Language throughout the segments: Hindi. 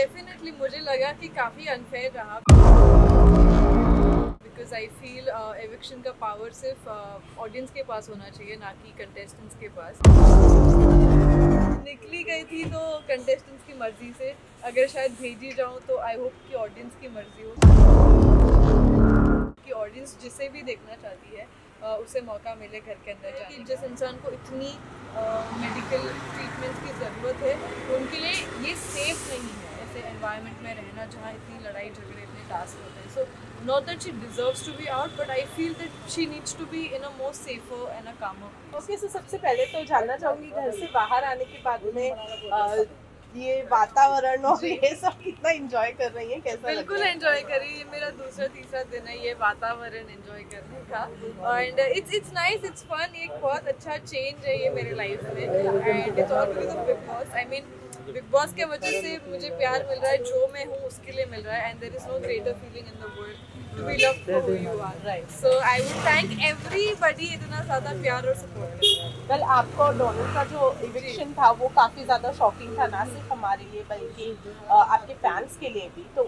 डेफिनेटली मुझे लगा कि काफ़ी अनफेयर रहा, बिकॉज आई फील एविक्शन का पावर सिर्फ ऑडियंस के पास होना चाहिए, ना कि कंटेस्टेंट्स के पास। निकली गई थी तो कंटेस्टेंट्स की मर्जी से, अगर शायद भेजी जाऊँ तो आई होप कि ऑडियंस की मर्जी हो, कि ऑडियंस जिसे भी देखना चाहती है उसे मौका मिले घर के अंदर जाने की। जिस इंसान को इतनी मेडिकल ट्रीटमेंट्स की ज़रूरत है उनके लिए ये सेफ़ नहीं है ऐसे एनवायरनमेंट में रहना, जहाँ इतनी लड़ाई झगड़े, इतने टास्क होते हैं। So not that she deserves to be out, but I feel that she needs to be in a more safer and a calmer. Okay, सो सबसे पहले तो जानना चाहूँगी, घर से बाहर आने के बाद में ये वातावरण और ये सब कितना एंजॉय कर रही है, कैसा? बिल्कुल एंजॉय कर रही है, ये मेरा दूसरा तीसरा दिन है ये वातावरण एंजॉय करने का। And it's nice, it's fun, एक बहुत अच्छा चेंज है ये मेरे लाइफ में। And it's all because of big Boss. I mean big Boss के वजह से मुझे प्यार मिल रहा है, जो मैं हूँ उसके लिए मिल रहा है। And there is no greater feeling in the world to be loved for who you are, right? So I would thank everybody इतना ज़्यादा प्यार और सपोर्ट। कल आपको डोनल्ड का जो इविक्शन था वो काफ़ी ज़्यादा शॉकिंग था, ना सिर्फ हमारे लिए बल्कि आपके फैंस के लिए भी, तो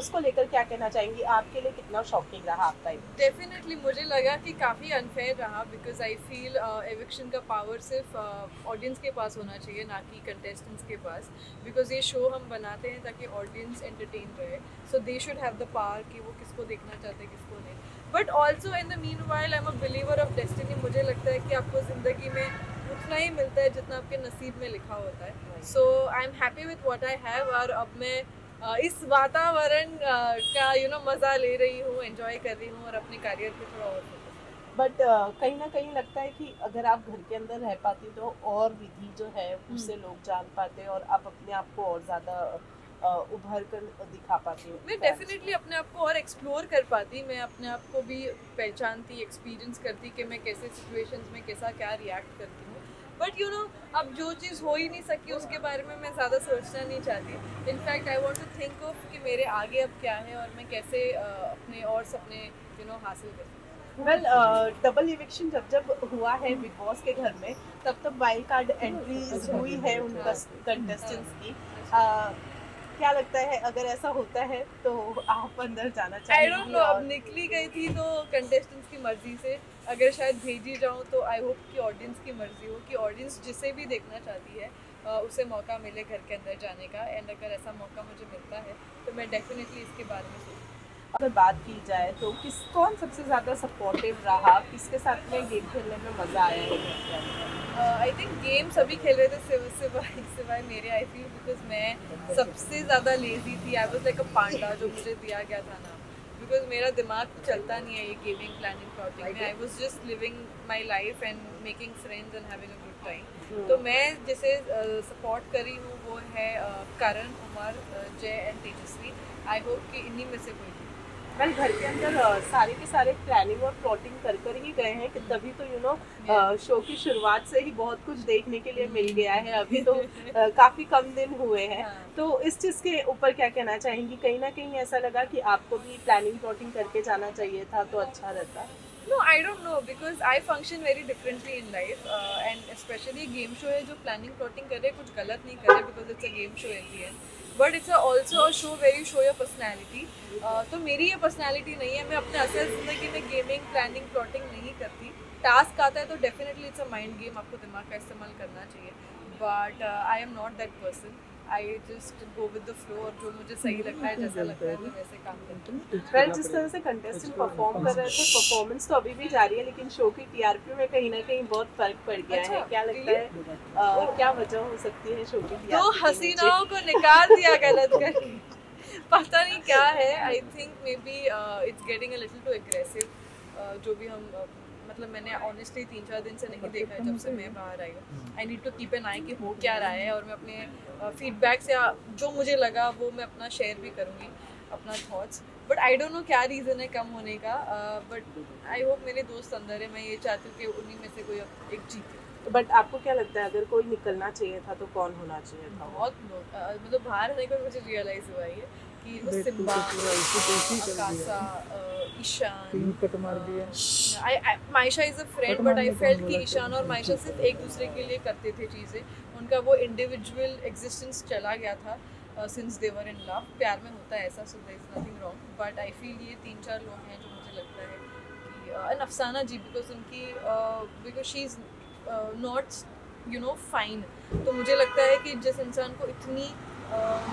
उसको लेकर क्या कहना चाहेंगी? आपके लिए कितना शॉकिंग रहा आपका? डेफिनेटली मुझे लगा कि काफ़ी अनफेयर रहा, बिकॉज आई फील एविक्शन का पावर सिर्फ ऑडियंस के पास होना चाहिए, ना कि कंटेस्टेंट्स के पास। बिकॉज ये शो हम बनाते हैं ताकि ऑडियंस एंटरटेन रहे, so they should have the power कि वो किसको देखना चाहते हैं किसको नहीं। But also in the mean while I am a believer of destiny. मुझे लगता है कि आपको ज़िंदगी में उतना ही मिलता है जितना आपके नसीब में लिखा होता है। So I am happy with what I have, और अब मैं इस वातावरण का मज़ा ले रही हूँ, एंजॉय कर रही हूँ और अपने करियर पे थोड़ा और। बट कहीं ना कहीं लगता है कि अगर आप घर के अंदर रह पाती तो और विधि जो है उससे लोग जान पाते और आप अपने आप को और ज़्यादा उभर कर दिखा पाती हूँ। मैं डेफिनेटली अपने आप को और एक्सप्लोर कर पाती, मैं अपने आप को भी पहचानती, एक्सपीरियंस करती कि मैं कैसे सिचुएशंस में कैसा क्या रिएक्ट करती हूँ। बट अब जो चीज़ हो ही नहीं सकी उसके बारे में मैं ज़्यादा सोचना नहीं चाहती। In fact I want to think of कि मेरे आगे अब क्या है और मैं कैसे अपने और सपने हासिल कर सकती हूँ। वेल, डबल इविक्शन जब हुआ है बिग बॉस के घर में, तब वाइल्ड कार्ड एंट्रीज हुई है उनका कंटेस्टेंट्स की। क्या लगता है अगर ऐसा होता है तो आप अंदर जाना चाहेंगे? आई डोंट नो, अब निकली गई थी तो कंटेस्टेंट्स की मर्जी से, अगर शायद भेजी जाऊँ तो आई होप कि ऑडियंस की मर्जी हो, कि ऑडियंस जिसे भी देखना चाहती है उसे मौका मिले घर के अंदर जाने का। एंड अगर ऐसा मौका मुझे मिलता है तो मैं डेफिनेटली इसके बारे में सोचूँ। अगर बात की जाए तो कौन सबसे ज़्यादा सपोर्टिव रहा, किसके साथ में गेम खेलने में मज़ा आया? आई थिंक गेम सभी खेल रहे थे सिवाय मेरे। आई फील बिकॉज मैं सबसे ज़्यादा लेजी थी, I was like a panda, जो मुझे दिया गया था ना, बिकॉज मेरा दिमाग तो चलता नहीं है ये गेमिंग प्लानिंग प्लॉटिंग में। I was just living my life and making friends and having a good time. तो मैं जिसे सपोर्ट कर रही हूँ वो है करण, उमर, जय एंड तेजस्वी। आई होप कि इन्हीं में से कोई। वेल, घर के अंदर सारे के सारे प्लानिंग और प्लॉटिंग कर ही गए हैं कि तभी तो शो की शुरुआत से ही बहुत कुछ देखने के लिए मिल गया है। अभी तो काफ़ी कम दिन हुए हैं, तो इस चीज़ के ऊपर क्या कहना चाहेंगी? कहीं ना कहीं ऐसा लगा कि आपको भी प्लानिंग प्लॉटिंग करके जाना चाहिए था तो अच्छा रहता। No, I don't know, because I function very differently in life, and specially game show है, जो प्लानिंग प्लॉटिंग करे कुछ गलत नहीं करे, because it's a game show at the end. But it's also a show very show your personality. तो मेरी ये पर्सनैलिटी नहीं है, मैं अपने असल ज़िंदगी में गेमिंग प्लानिंग प्लॉटिंग नहीं करती। टास्क आता है तो definitely it's a mind game, आपको दिमाग का इस्तेमाल करना चाहिए। But I am not that person, I just go with the flow, और जो मुझे सही लगता है जैसा लगता है मैं वैसे काम करती हूँ। वेल, जिस तरह से कंटेस्टेंट परफॉर्म कर रहे थे, परफॉर्मेंस तो अभी भी जारी है, लेकिन शो की टीआरपी में कहीं ना कहीं बहुत फर्क पड़ गया है। क्या लगता है क्या वजह हो सकती है शो की? तो हसीनाओं को निकाल दिया गलत करके, पता नहीं क्या है। I think maybe it's getting a little too aggressive, जो भी हम मतलब मैंने ऑनेस्टली 3-4 दिन से नहीं देखा है जब से मैं बाहर आई हूँ। I need to keep an eye कि हो क्या रहा है, और मैं अपने फीडबैक्स या जो मुझे लगा वो मैं अपना शेयर भी करूँगी, अपना thoughts. But I don't know क्या रीज़न है कम होने का, बट आई होप मेरे दोस्त अंदर है, मैं ये चाहती हूँ कि उन्हीं में से कोई एक जीते। बट आपको क्या लगता है अगर कोई निकलना चाहिए था तो कौन होना चाहिए था? बहुत लोग मतलब बाहर आने का मुझे रियलाइज़ हुआ है कि वो Simba, Akasha, Ishaan, Maysha is a friend, but I felt कि ईशान और मायशा सिर्फ एक दूसरे के लिए करते थे चीज़ें, उनका वो इंडिविजुअल एग्जिस्टेंस चला गया था। Since they were in love, प्यार में होता है ऐसा, so there is nothing wrong. But I feel ये 3-4 लोग हैं जो मुझे लगता है कि एंड अफसाना जी बिकॉज उनकी because she is not you know fine, तो मुझे लगता है कि जिस इंसान को इतनी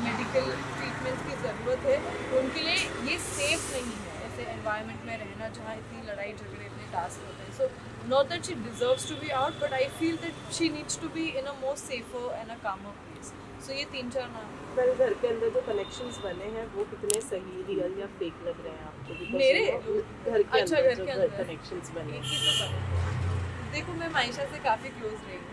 मेडिकल ट्रीटमेंट्स की ज़रूरत है उनके लिए ये सेफ़ नहीं है ऐसे एनवायरनमेंट में रहना जहाँ इतनी लड़ाई झगड़े इतने टास्क होते हैं। So not that she deserves to be out but I feel that she needs to be in a more safer and a calmer place. सो ये 3-4 नाम। पर घर के अंदर जो कनेक्शंस बने हैं वो कितने सही रियल या फेक लग रहे हैं आपको? मेरे घर के अंदर कनेक्शंस बने देखो, मैं मायशा से काफ़ी क्लोज रही हूँ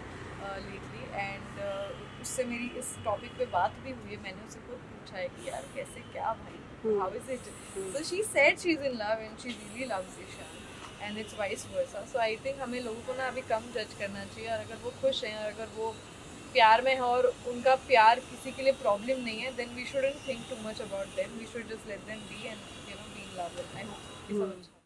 लेटली एंड उससे मेरी इस टॉपिक पे बात भी हुई है। मैंने उसे खुद पूछा है कि यार कैसे क्या भाई how is it, so she said she is in love and she really loves Ishaan and it's vice versa. So I think हमें लोगों को ना अभी कम जज करना चाहिए, और अगर वो खुश हैं और अगर वो प्यार में है और उनका प्यार किसी के लिए प्रॉब्लम नहीं है then we shouldn't think too much about them, we should just let them be and you know be in love. I hope ये सब अच्छा